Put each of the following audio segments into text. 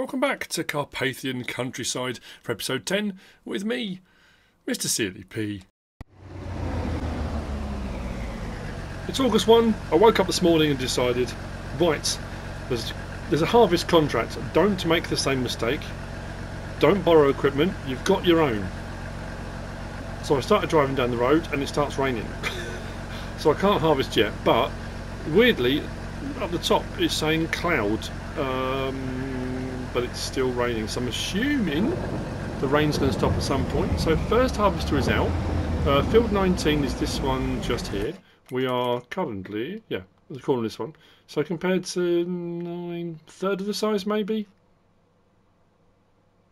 Welcome back to Carpathian Countryside for episode 10 with me, Mr. Seely P. It's August 1. I woke up this morning and decided, right, there's a harvest contract. Don't make the same mistake. Don't borrow equipment. You've got your own. So I started driving down the road and it starts raining. So I can't harvest yet, but weirdly, up the top it's saying cloud. But it's still raining, so I'm assuming the rain's going to stop at some point. So first harvester is out. Field 19 is this one just here. We are currently, yeah, let's call this one. So compared to 9/3 of the size maybe.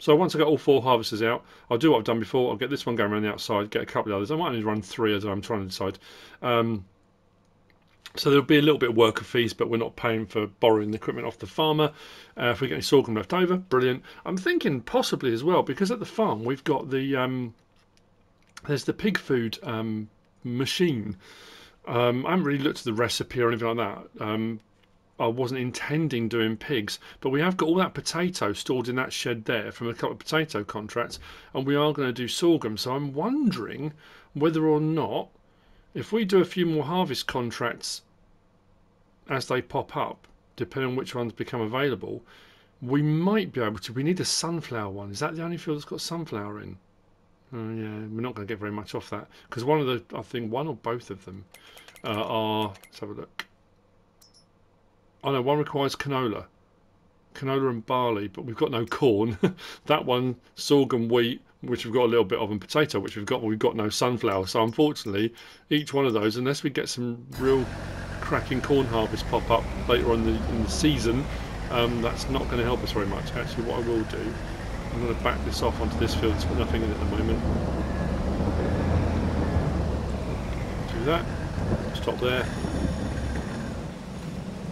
So once I get all four harvesters out, I'll do what I've done before. I'll get this one going around the outside, get a couple of others. I might only run three as I'm trying to decide. So there'll be a little bit of worker fees, but we're not paying for borrowing the equipment off the farmer. If we get any sorghum left over, brilliant. I'm thinking possibly as well, because at the farm we've got the there's the pig food machine. I haven't really looked at the recipe or anything like that. I wasn't intending doing pigs, but we have got all that potato stored in that shed there from a couple of potato contracts, and we are going to do sorghum. So I'm wondering whether or not, if we do a few more harvest contracts as they pop up, depending on which ones become available, we might be able to. We need a sunflower one. Is that the only field that's got sunflower in? Yeah, we're not going to get very much off that, because one of the, I think one or both of them are, let's have a look. Oh no, one requires canola. Canola and barley, but we've got no corn. That one, sorghum, wheat, which we've got a little bit of, and potato, which we've got no sunflower. So unfortunately, each one of those, unless we get some real cracking corn harvest pop up later on in the season, that's not going to help us very much. Actually, what I will do, I'm going to back this off onto this field. It's got nothing in it at the moment. Do that. Stop there.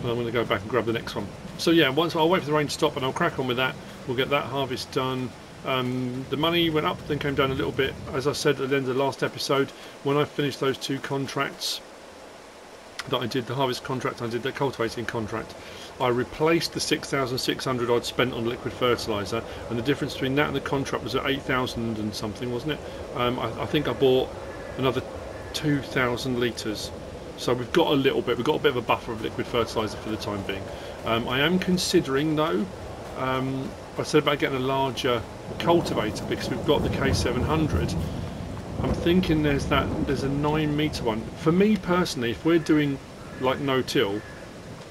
And I'm going to go back and grab the next one. So yeah, once I'll wait for the rain to stop and I'll crack on with that. We'll get that harvest done. The money went up, then came down a little bit. As I said at the end of the last episode, when I finished those two contracts that I did, the harvest contract and I did the cultivating contract, I replaced the 6,600 I'd spent on liquid fertiliser, and the difference between that and the contract was at 8,000 and something, wasn't it? I think I bought another 2,000 litres. So we've got a little bit, we've got a bit of a buffer of liquid fertiliser for the time being. I am considering though, I said about getting a larger cultivator because we've got the K700. I'm thinking there's a 9-metre one. For me personally, if we're doing like no-till,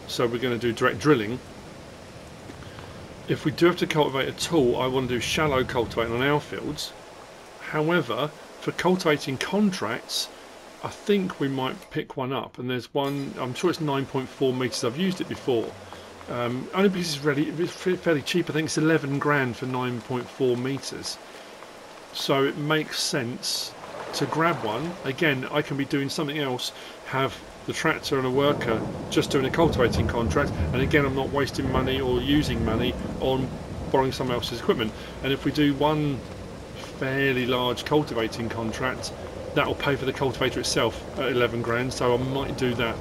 so we're going to do direct drilling, if we do have to cultivate at all, I want to do shallow cultivating on our fields. However, for cultivating contracts, I think we might pick one up, and there's one, I'm sure it's 9.4 metres, I've used it before. Only because it's really, fairly cheap. I think it's 11 grand for 9.4 metres. So it makes sense to grab one. Again, I can be doing something else, have the tractor and a worker just doing a cultivating contract, and again I'm not wasting money or using money on borrowing someone else's equipment. And if we do one fairly large cultivating contract, that will pay for the cultivator itself at 11 grand, so I might do that.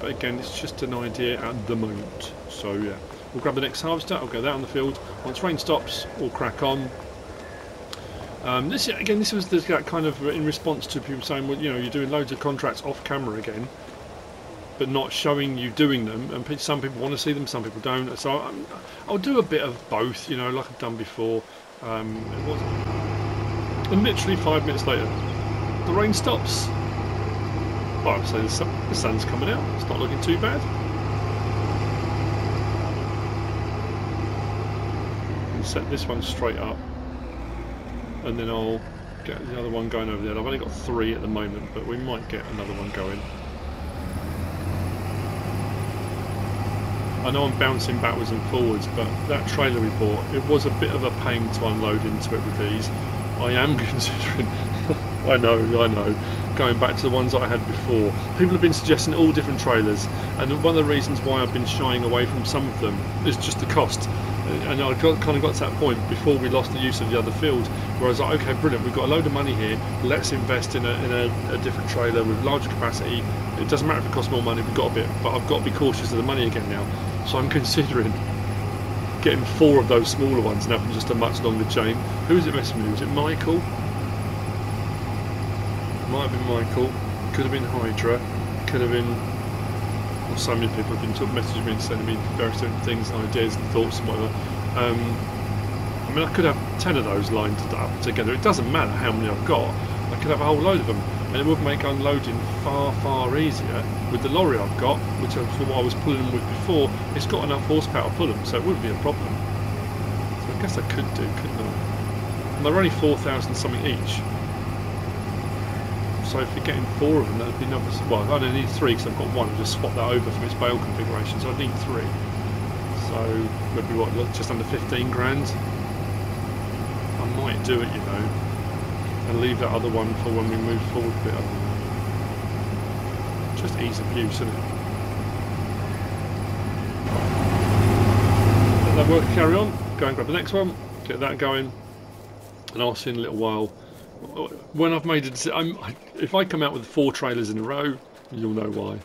But again, it's just an idea at the moment. So yeah, we'll grab the next harvester, I'll go that on the field. Once rain stops, we'll crack on. This again, this was that kind of in response to people saying, well, you know, you're doing loads of contracts off camera again, but not showing you doing them. And some people want to see them, some people don't. So I'll do a bit of both, you know, like I've done before. It wasn't. And literally 5 minutes later, the rain stops. Well, so the sun's coming out. It's not looking too bad. And set this one straight up, and then I'll get the other one going over there. I've only got three at the moment, but we might get another one going. I know I'm bouncing backwards and forwards, but that trailer we bought, it was a bit of a pain to unload into it with these. I am considering. I know. Going back to the ones that I had before. People have been suggesting all different trailers, and one of the reasons why I've been shying away from some of them is just the cost. And I kind of got to that point before we lost the use of the other field, where I was like, okay, brilliant, we've got a load of money here, let's invest in a different trailer with larger capacity. It doesn't matter if it costs more money, we've got a bit, but I've got to be cautious of the money again now. So I'm considering getting four of those smaller ones now from just a much longer chain. Who is it messing with? Was it Michael? Might have been Michael. Could have been Hydra. Could have been... well, so many people have been messaging me and sending me various different things and ideas and thoughts and whatever. I mean, I could have 10 of those lined up together. It doesn't matter how many I've got. I could have a whole load of them, and it would make unloading far, far easier. With the lorry I've got, which is what I was pulling them with before, it's got enough horsepower to pull them, so it wouldn't be a problem. So I guess I could do, couldn't I? And they're only 4,000 something each. So if you're getting four of them, that'd be another... well, I only need three because I've got one. I'll just swap that over from its bale configuration, so I'd need three. So maybe what, just under 15 grand? I might do it, you know. And leave that other one for when we move forward a bit. Just ease of use, isn't it? Let that work carry on. Go and grab the next one. Get that going. And I'll see in a little while. When I've made a decision, if I come out with 4 trailers in a row, you'll know why.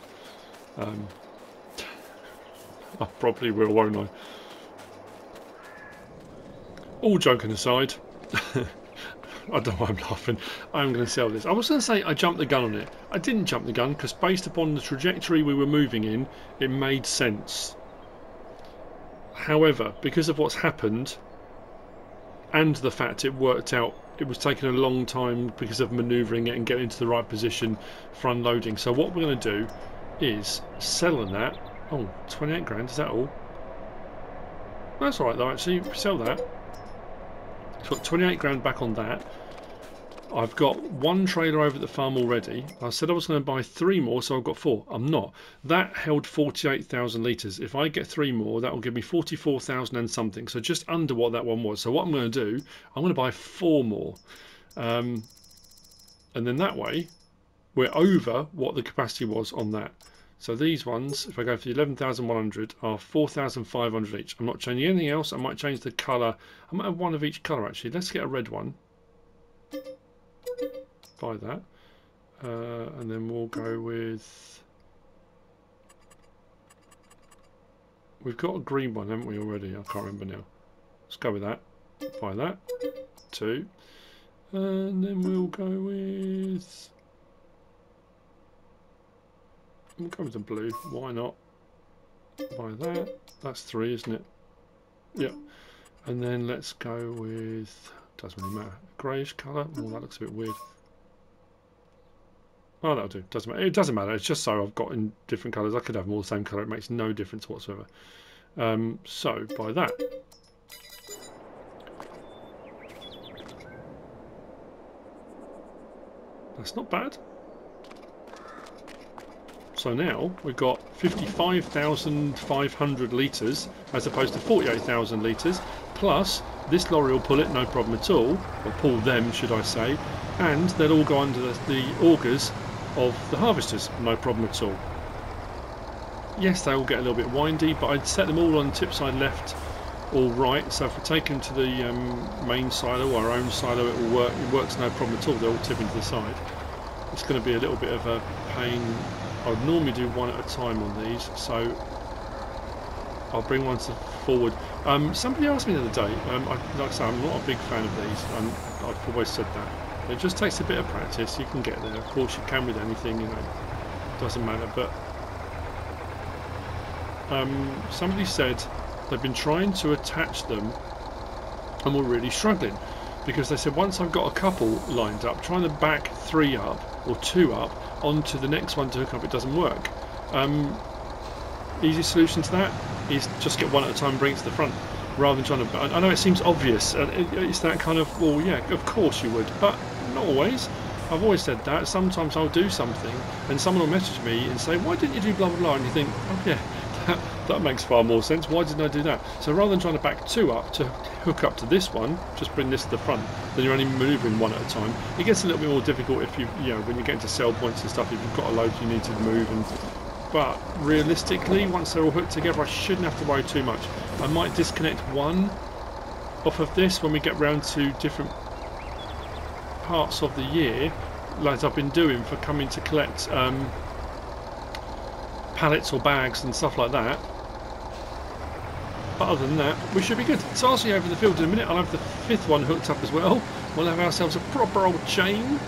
I probably will, won't I? All joking aside. I don't know why I'm laughing. I'm going to sell this. I was going to say I jumped the gun on it. I didn't jump the gun because based upon the trajectory we were moving in, it made sense. However, because of what's happened and the fact it worked out, it was taking a long time because of manoeuvring it and getting into the right position for unloading. So what we're going to do is selling that. Oh, 28 grand, is that all? That's alright though, actually. Sell that. Got 28 grand back on that. I've got one trailer over at the farm already. I said I was going to buy 3 more, so I've got 4. I'm not. That held 48,000 litres. If I get 3 more, that will give me 44,000 and something. So just under what that one was. So what I'm going to do, I'm going to buy 4 more. And then that way, we're over what the capacity was on that. So these ones, if I go for the 11,100, are 4,500 each. I'm not changing anything else. I might change the colour. I might have one of each colour, actually. Let's get a red one. Buy that. And then we'll go with... we've got a green one, haven't we, already? I can't remember now. Let's go with that. Buy that. 2. And then we'll go with... we'll go with the blue, why not? Buy that. That's 3, isn't it? Yep. And then let's go with, doesn't really matter, greyish colour. Oh, that looks a bit weird. Oh, that'll do. Doesn't matter. It doesn't matter. It's just so I've got in different colours. I could have them all the same colour. It makes no difference whatsoever. So buy that. That's not bad. So now we've got 55,500 litres as opposed to 48,000 litres, plus this lorry will pull it, no problem at all, or pull them should I say, and they'll all go under the augers of the harvesters, no problem at all. Yes, they all get a little bit windy, but I'd set them all on tip side left or right, so if we take them to the main silo, our own silo, it will work, it works no problem at all, they'll all tip into the side. It's going to be a little bit of a pain. I would normally do one at a time on these, so I'll bring one forward. Somebody asked me the other day, like I say, I'm not a big fan of these, I've always said that. It just takes a bit of practice, you can get there, of course you can with anything, you know, it doesn't matter, but somebody said they've been trying to attach them and were really struggling, because they said once I've got a couple lined up, trying to back 3 up or 2 up onto the next one to hook up, it doesn't work. Easy solution to that is just get one at a time and bring it to the front, rather than trying to... I know it seems obvious, and it's that kind of, well, yeah, of course you would, but not always. I've always said that. Sometimes I'll do something, and someone will message me and say, why didn't you do blah, blah, blah, and you think, oh yeah, that makes far more sense, why didn't I do that? So rather than trying to back 2 up to hook up to this one, just bring this to the front, then you're only manoeuvring one at a time. It gets a little bit more difficult if you know, when you get into sell points and stuff, if you've got a load you need to move, and but realistically, once they're all hooked together, I shouldn't have to worry too much. I might disconnect one off of this when we get round to different parts of the year, like I've been doing for coming to collect pallets or bags and stuff like that. But other than that, we should be good. So I'll see you over the field in a minute. I'll have the fifth one hooked up as well. We'll have ourselves a proper old chain.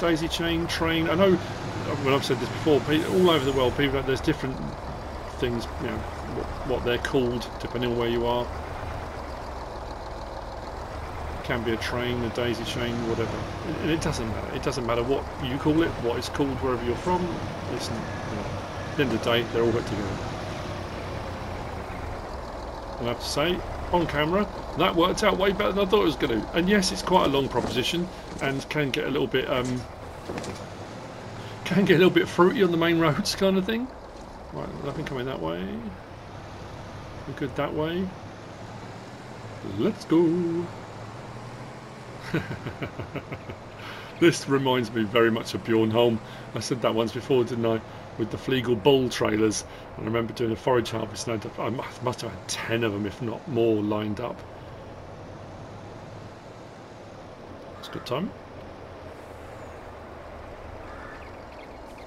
Daisy chain, train. I know, well, I've said this before, all over the world, people, there's different things, you know, what they're called, depending on where you are. It can be a train, a daisy chain, whatever. And it doesn't matter. It doesn't matter what you call it, what it's called wherever you're from. It's, you know, at the end of the day, they're all hooked together. And I have to say, on camera, that worked out way better than I thought it was going to. And yes, it's quite a long proposition, and can get a little bit, fruity on the main roads, kind of thing. Right, nothing coming that way. We're good that way. Let's go. This reminds me very much of Bjornholm. I said that once before, didn't I? With the Flegel Bull trailers. And I remember doing a forage harvest, and I must have had 10 of them, if not more, lined up. It's good time.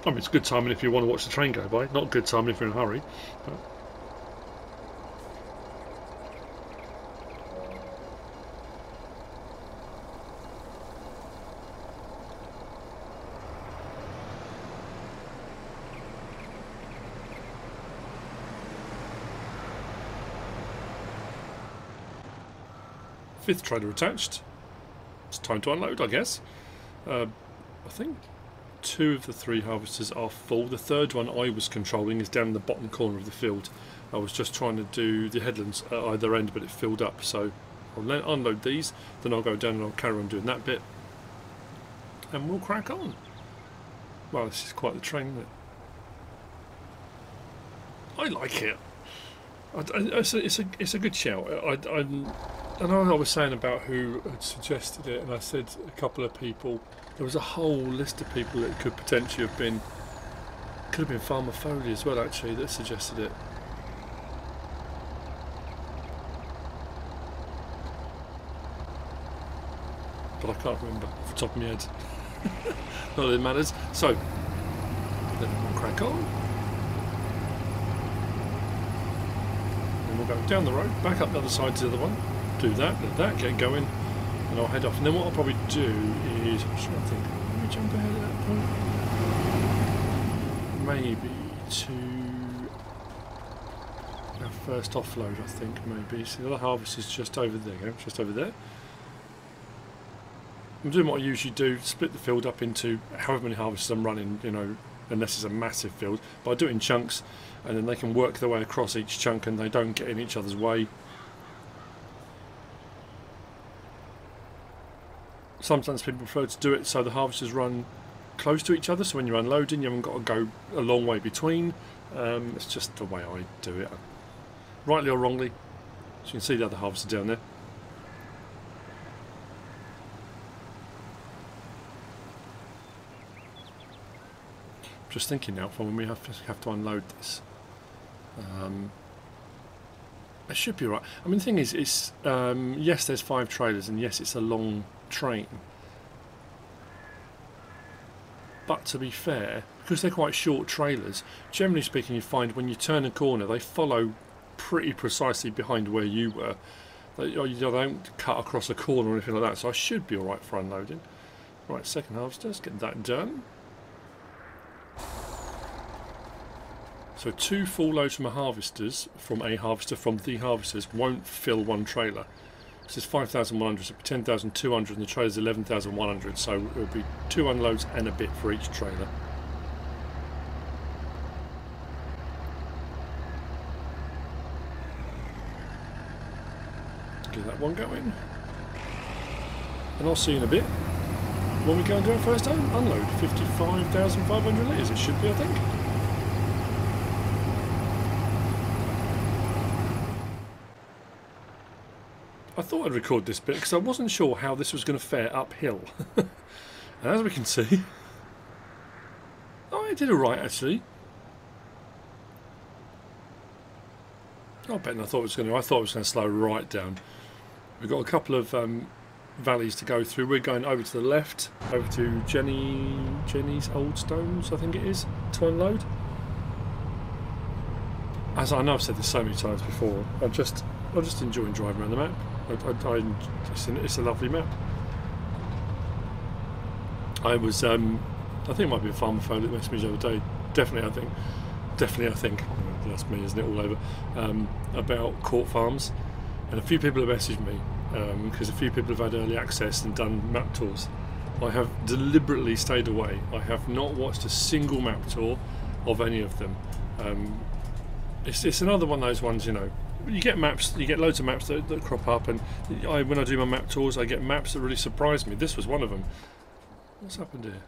I mean, it's good timing if you want to watch the train go by. Not good timing if you're in a hurry. But fifth trailer attached. It's time to unload, I guess. I think two of the three harvesters are full. The third one I was controlling is down in the bottom corner of the field. I was just trying to do the headlands at either end, but it filled up. So I'll unload these, then I'll go down and I'll carry on doing that bit. And we'll crack on. Wow, this is quite the train, isn't it? I like it. It's a good shout. I know I was saying about who had suggested it, and I said a couple of people. There was a whole list of people that could potentially have been, could have been Farmer Foley as well, actually, that suggested it. But I can't remember off the top of my head. Not that it matters. So, then we'll crack on. And we'll go down the road, back up the other side to the other one. Do that, let that get going, and I'll head off. And then what I'll probably do is, I'm trying to think, let me jump ahead at that point. Maybe to our first offload, I think, maybe. So the other harvest is just over there, just over there. I'm doing what I usually do, split the field up into however many harvests I'm running, you know, unless it's a massive field. But I do it in chunks, and then they can work their way across each chunk, and they don't get in each other's way. Sometimes people prefer to do it so the harvesters run close to each other, so when you're unloading you haven't got to go a long way between. It's just the way I do it. Rightly or wrongly, as you can see the other harvester down there. I'm just thinking now for when we have to unload this. It should be right. I mean, the thing is, it's yes, there's 5 trailers, and yes, it's a long train. But to be fair, because they're quite short trailers, generally speaking, you find when you turn a corner, they follow pretty precisely behind where you were. They don't cut across a corner or anything like that, so I should be all right for unloading. Right, second harvester, let's get that done. So 2 full loads from the harvesters won't fill 1 trailer. This is 5,100, so 10,200, and the trailer's 11,100, so it would be 2 unloads and a bit for each trailer. Get that one going. And I'll see you in a bit when we go and do our first unload. 55,500 litres it should be, I think. I thought I'd record this bit because I wasn't sure how this was going to fare uphill. And as we can see, I did alright actually. Oh, better than I thought it was going to. I thought it was going to slow right down. We've got a couple of valleys to go through. We're going over to the left, over to Jenny's Old Stones, I think it is, to unload. as I know I've said this so many times before, I'm just enjoying driving around the map. It's a lovely map. I was, I think it might be a farmer phone that messaged me the other day. Definitely, I think. That's me, isn't it? All over. About Court Farms, and a few people have messaged me because a few people have had early access and done map tours. I have deliberately stayed away. I have not watched a single map tour of any of them. It's another one of those ones, you know. You get maps, you get loads of maps that crop up, and when I do my map tours, I get maps that really surprise me. This was one of them. What's happened here?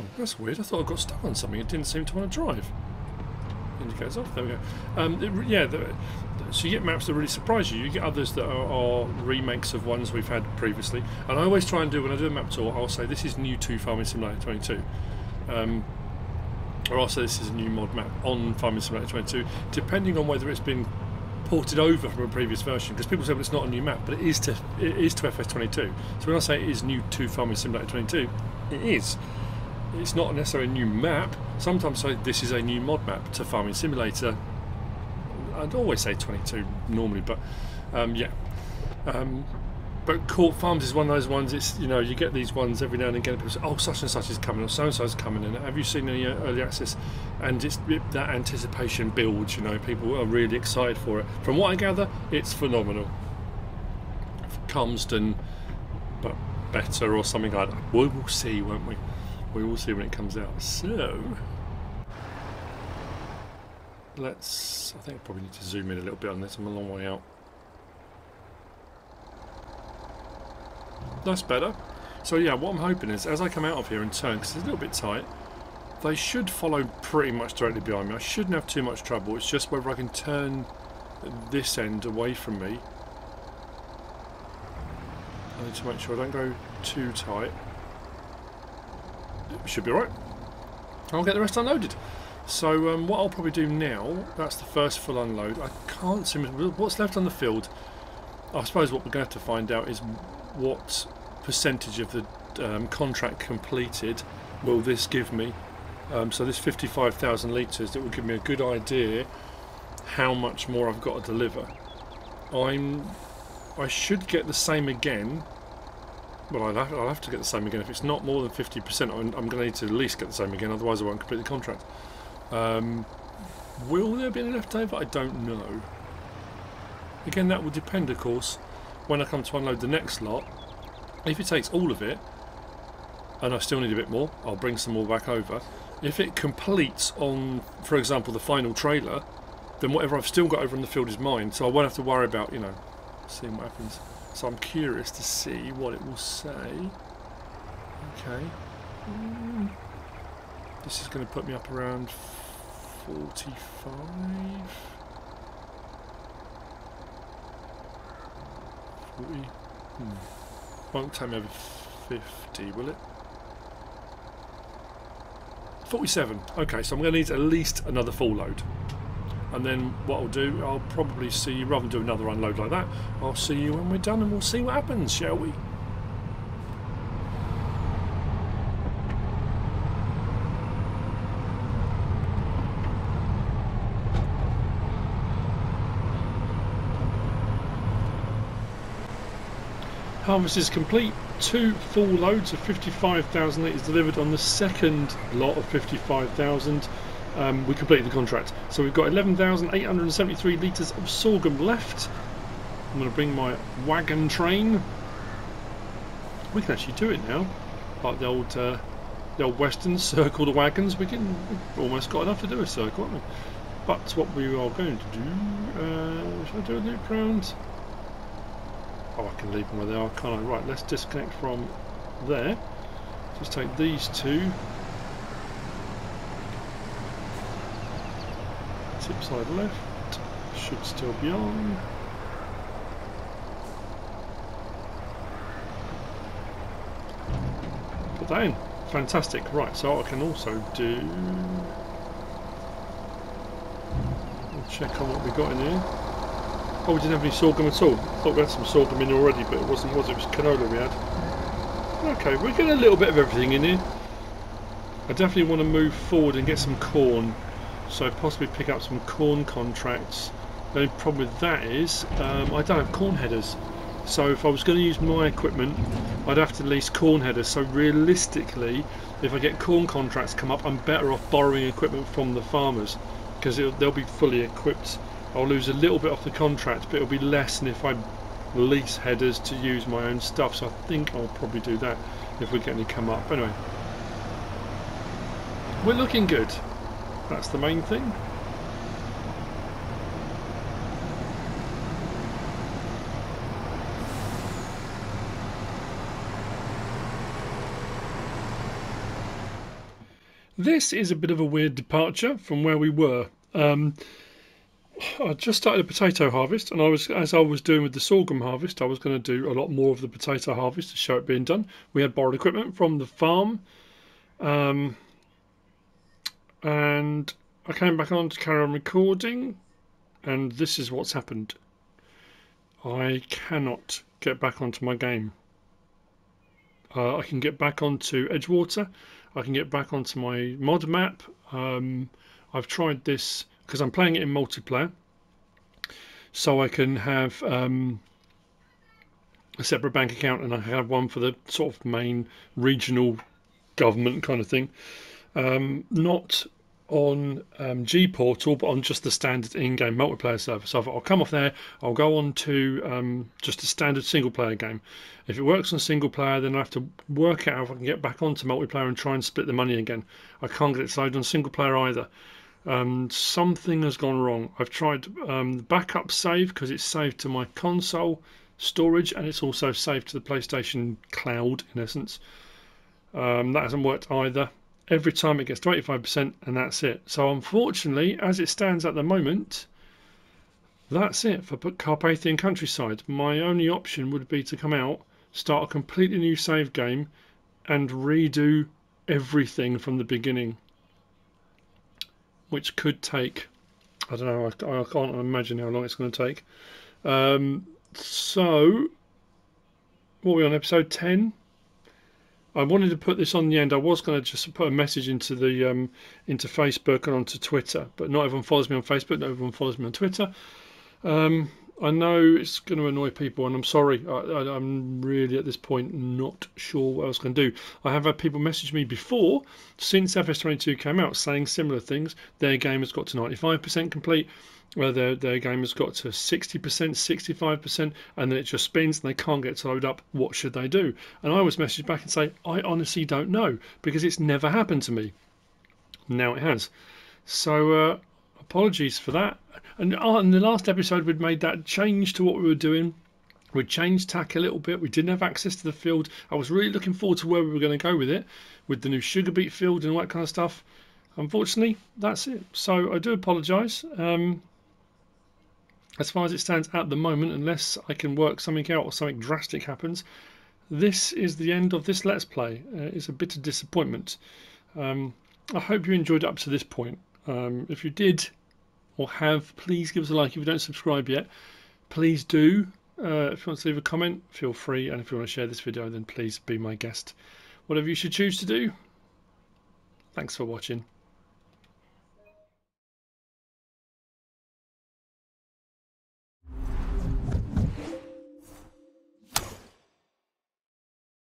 Oh, that's weird. I thought I got stuck on something. It didn't seem to want to drive. Indicators off. There we go. So you get maps that really surprise you. You get others that are remakes of ones we've had previously. And I always try and do, when I do a map tour, I'll say this is new to Farming Simulator 22. Or I'll say this is a new mod map on Farming Simulator 22, depending on whether it's been ported over from a previous version, because people say, well, it's not a new map, but it is to FS22. So when I say it is new to Farming Simulator 22, it is. It's not necessarily a new map. Sometimes I say this is a new mod map to Farming Simulator. I'd always say 22 normally, but yeah. But Court Farms is one of those ones. It's, you know, you get these ones every now and again. People say, oh, such and such is coming, or so and so is coming, and have you seen any early access? And it's that anticipation builds. You know, people are really excited for it. From what I gather, it's phenomenal. Carmsden, but better or something like that. We will see, won't we? We will see when it comes out. So let's. I think I probably need to zoom in a little bit on this. I'm a long way out. That's better. So yeah, what I'm hoping is, as I come out of here and turn, because it's a little bit tight, they should follow pretty much directly behind me. I shouldn't have too much trouble. It's just whether I can turn this end away from me. I need to make sure I don't go too tight. It should be alright. I'll get the rest unloaded. So what I'll probably do now, that's the first full unload. I can't see what's left on the field. I suppose what we're going to have to find out is what percentage of the contract completed will this give me. So this 55,000 litres, that will give me a good idea how much more I've got to deliver. I should get the same again. Well, I'll have to get the same again. If it's not more than 50%, I'm going to need to at least get the same again, otherwise I won't complete the contract. Will there be any left over? I don't know. Again, that will depend, of course, when I come to unload the next lot. If it takes all of it, and I still need a bit more, I'll bring some more back over. If it completes on, for example, the final trailer, then whatever I've still got over in the field is mine, so I won't have to worry about, you know, seeing what happens. So I'm curious to see what it will say. Okay. This is going to put me up around 45. Won't take me over 50, will it? 47. Okay, so I'm going to need at least another full load. And then what I'll do, I'll probably see you, rather than do another unload like that, I'll see you when we're done and we'll see what happens, shall we? Harvest is complete. 2 full loads of 55,000 litres delivered on the second lot of 55,000. We completed the contract. So we've got 11,873 litres of sorghum left. I'm going to bring my wagon train. We can actually do it now. Like the old Western, circle the wagons. We've almost got enough to do a circle, haven't we? But what we are going to do... should I do a loop round? Oh, I can leave them where they are, can't I? Right, let's disconnect from there. Just take these two. Tip side left, should still be on. Put that in, fantastic. Right, so I can also do... We'll check on what we got in here. Oh, we didn't have any sorghum at all. I thought we had some sorghum in already, but it wasn't, was it? It was canola we had. Okay, we're getting a little bit of everything in here. I definitely want to move forward and get some corn, so possibly pick up some corn contracts. The only problem with that is I don't have corn headers, so if I was going to use my equipment I'd have to lease corn headers. So realistically, if I get corn contracts come up, I'm better off borrowing equipment from the farmers, because they'll be fully equipped. I'll lose a little bit off the contract, but it'll be less than if I lease headers to use my own stuff. So I think I'll probably do that if we get any come up. Anyway, we're looking good, that's the main thing. This is a bit of a weird departure from where we were. I just started a potato harvest, and as I was doing with the sorghum harvest, I was going to do a lot more of the potato harvest to show it being done. We had borrowed equipment from the farm, and I came back on to carry on recording, and this is what's happened. I cannot get back onto my game. I can get back onto Edgewater, I can get back onto my mod map. I've tried this because I'm playing it in multiplayer, so I can have a separate bank account, and I have one for the sort of main regional government kind of thing. Not on G-Portal, but on just the standard in-game multiplayer server. So I'll come off there, I'll go on to just a standard single-player game. If it works on single-player, then I have to work out if I can get back onto multiplayer and try and split the money again. I can't get it to load on single-player either. Something has gone wrong. I've tried the backup save, because it's saved to my console storage, and it's also saved to the PlayStation Cloud, in essence. That hasn't worked either. Every time it gets to 85%, and that's it. So unfortunately, as it stands at the moment, that's it for Carpathian Countryside. My only option would be to come out, start a completely new save game, and redo everything from the beginning, which could take, I don't know, I can't imagine how long it's going to take. So what are we on, episode 10? I wanted to put this on the end. I was going to just put a message into the into Facebook and onto Twitter, but not everyone follows me on Facebook, not everyone follows me on Twitter. I know it's going to annoy people, and I'm sorry. I'm really at this point not sure what else I can do. I have had people message me before, since FS22 came out, saying similar things. Their game has got to 95% complete, where their game has got to 60%, 65%, and then it just spins and they can't get to load up. What should they do? And I was messaged back and say, I honestly don't know, because it's never happened to me. Now it has. So apologies for that. And in the last episode we'd made that change to what we were doing. We changed tack a little bit. We didn't have access to the field. I was really looking forward to where we were going to go with it, with the new sugar beet field and all that kind of stuff. Unfortunately, that's it. So I do apologise. As far as it stands at the moment, unless I can work something out or something drastic happens, this is the end of this Let's Play. It's a bit of disappointment. I hope you enjoyed up to this point. If you did, or have, please give us a like. If you don't subscribe yet, please do. If you want to leave a comment, feel free, and if you want to share this video, then please be my guest, whatever you should choose to do. Thanks for watching.